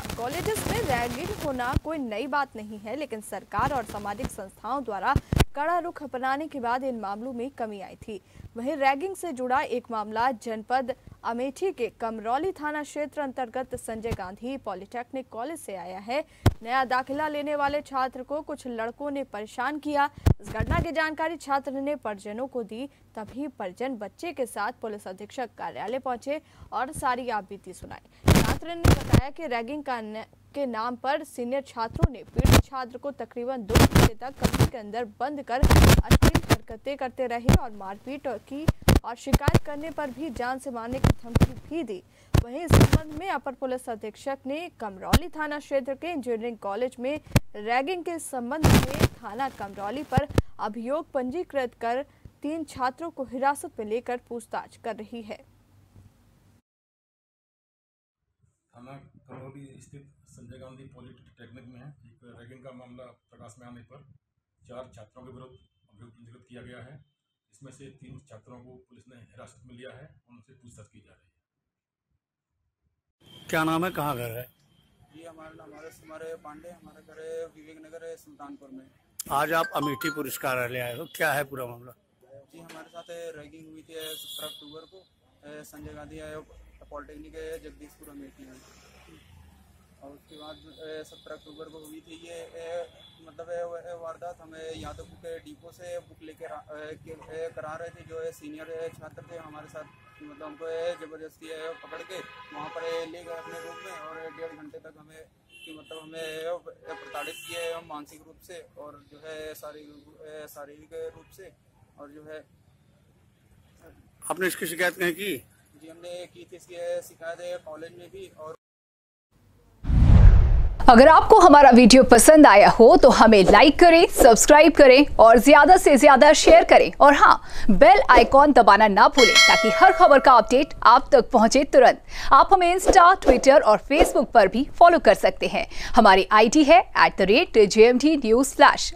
होगा। कॉलेजेस में रैगिंग होना कोई नई बात नहीं है, लेकिन सरकार और सामाजिक संस्थाओं द्वारा कड़ा रुख अपनाने के बाद इन मामलों में कमी आई थी। वहीं रैगिंग से जुड़ा एक मामला जनपद अमेठी के कमरौली थाना क्षेत्र अंतर्गत संजय गांधी पॉलिटेक्निक कॉलेज से आया है। नया दाखिला लेने वाले छात्र को कुछ लड़कों ने परेशान किया। इस घटना की जानकारी छात्र ने परिजनों को दी, तभी परिजन बच्चे के साथ पुलिस अधीक्षक कार्यालय पहुंचे और सारी आपबीती सुनाई। छात्र ने बताया कि रैगिंग के नाम पर सीनियर छात्रों ने पीड़ित छात्र को तकरीबन 2 घंटे तक कमरे के अंदर बंद कर अश्लील हरकतें करते रहे और मारपीट की और शिकायत करने पर भी जान से मारने की धमकी भी दी। वहीं इस संबंध में अपर पुलिस अधीक्षक ने कमरौली थाना क्षेत्र के इंजीनियरिंग कॉलेज में रैगिंग के संबंध में थाना कमरौली पर अभियोग पंजीकृत कर 3 छात्रों को हिरासत में लेकर पूछताछ कर रही है। थाना कमरौली स्थित संजय गांधी पॉलिटेक्निक में एक रैगिंग का मामला प्रकाश में आने पर 4 छात्रों के विरुद्ध अभियोग पंजीकृत किया गया है। इसमें से 3 छात्रों को पुलिस ने हिरासत में लिया है और उनसे पूछताछ की जा रही है। क्या नाम है, कहाँ घर है? जी हमारा सुमरे पांडे, हमारा घर है विवेक नगर है सुल्तानपुर में। आज आप अमेठी पुलिस कार्यालय आए हो, क्या है पूरा मामला? जी हमारे साथ रैगिंग हुई थी 17 अक्टूबर को संजय गांधी पॉलिटेक्निक है जगदीशपुर अमेठी में, और उसके बाद 17 अक्टूबर को हुई थी ये मतलब वारदात। हमें यादव के डिपो से बुक लेके करा रहे थे, जो है सीनियर छात्र थे हमारे साथ, मतलब हमको ज़बरदस्ती पकड़ के वहाँ पर ले गए अपने रूम में और 1.5 घंटे तक हमें हमें प्रताड़ित किए मानसिक रूप से और जो है शारीरिक रूप से। और जो है आपने इसकी शिकायत नहीं की? जी हमने की थी इसकी शिकायत कॉलेज में भी। और अगर आपको हमारा वीडियो पसंद आया हो तो हमें लाइक करें, सब्सक्राइब करें और ज्यादा से ज्यादा शेयर करें। और हाँ, बेल आइकॉन दबाना ना भूलें ताकि हर खबर का अपडेट आप तक पहुंचे तुरंत। आप हमें इंस्टा, ट्विटर और फेसबुक पर भी फॉलो कर सकते हैं। हमारी आईडी है @JMD News